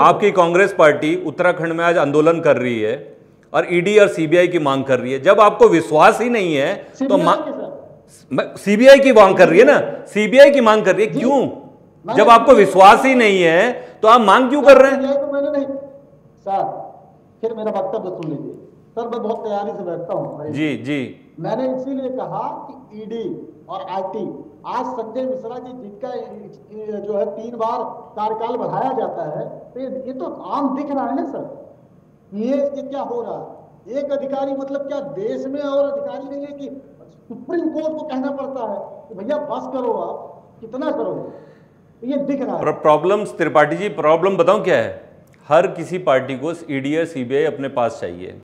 आपकी कांग्रेस पार्टी उत्तराखंड में आज आंदोलन कर रही है और ईडी और सीबीआई की मांग कर रही है। जब आपको विश्वास ही नहीं है तो सीबीआई की मांग कर रही है ना, सीबीआई की मांग कर रही है क्यों? जब आपको विश्वास ही नहीं है तो आप मांग क्यों कर रहे हैं? तो मैंने नहीं सर, फिर मेरा वक्तव्य सुन लीजिए सर, मैं बहुत तैयारी से बैठता हूँ जी जी। मैंने इसीलिए कहा कि ईडी और आईटी, आज संजय मिश्रा जी जिनका जो है 3 बार कार्यकाल बढ़ाया जाता है, तो ये तो आम दिख रहा है ना सर, ये क्या हो रहा है? एक अधिकारी मतलब क्या देश में और अधिकारी नहीं है कि सुप्रीम कोर्ट को कहना पड़ता है कि भैया बस करो, आप कितना करोगे? ये दिख रहा है प्रॉब्लम। त्रिपाठी जी प्रॉब्लम बताऊं क्या है, हर किसी पार्टी को ईडी या सीबीआई अपने पास चाहिए।